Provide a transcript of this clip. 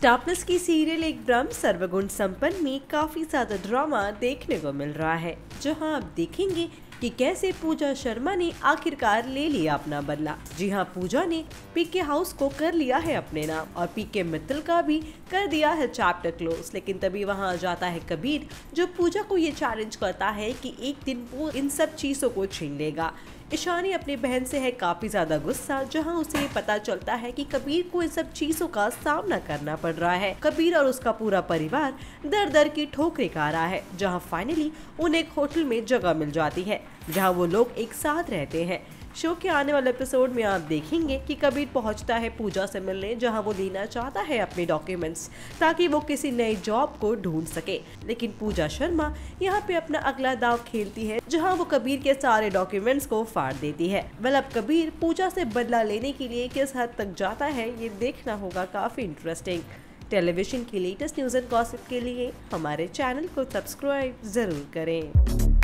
Star plus की serial एक ब्रह्म सर्वगुण संपन्न में काफी ज्यादा ड्रामा देखने को मिल रहा है, जहां आप देखेंगे कि कैसे पूजा शर्मा ने आखिरकार ले लिया अपना बदला। जी हां, पूजा ने पीके हाउस को कर लिया है अपने नाम और पीके मित्तल का भी कर दिया है चैप्टर क्लोज। लेकिन तभी वहां आ जाता है कबीर, जो पूजा को ये चैलेंज करता है कि एक दिन वो इन सब चीजों को छीन लेगा। ईशानी अपनी बहन से है काफी ज्यादा गुस्सा, जहां उसे पता चलता है कि कबीर को इन सब चीजों का सामना करना पड़ रहा है। कबीर और उसका पूरा परिवार दर दर की ठोकरें खा रहा है, जहां फाइनली उन्हें एक होटल में जगह मिल जाती है, जहां वो लोग एक साथ रहते हैं। शो के आने वाले एपिसोड में आप देखेंगे कि कबीर पहुंचता है पूजा से मिलने, जहां वो लेना चाहता है अपने डॉक्यूमेंट्स ताकि वो किसी नए जॉब को ढूंढ सके। लेकिन पूजा शर्मा यहां पे अपना अगला दाव खेलती है, जहां वो कबीर के सारे डॉक्यूमेंट्स को फाड़ देती है। अब कबीर पूजा से बदला लेने के लिए किस हद तक जाता है, ये देखना होगा काफी इंटरेस्टिंग। टेलीविजन की लेटेस्ट न्यूज एंड गॉसिप के लिए हमारे चैनल को सब्सक्राइब जरूर करें।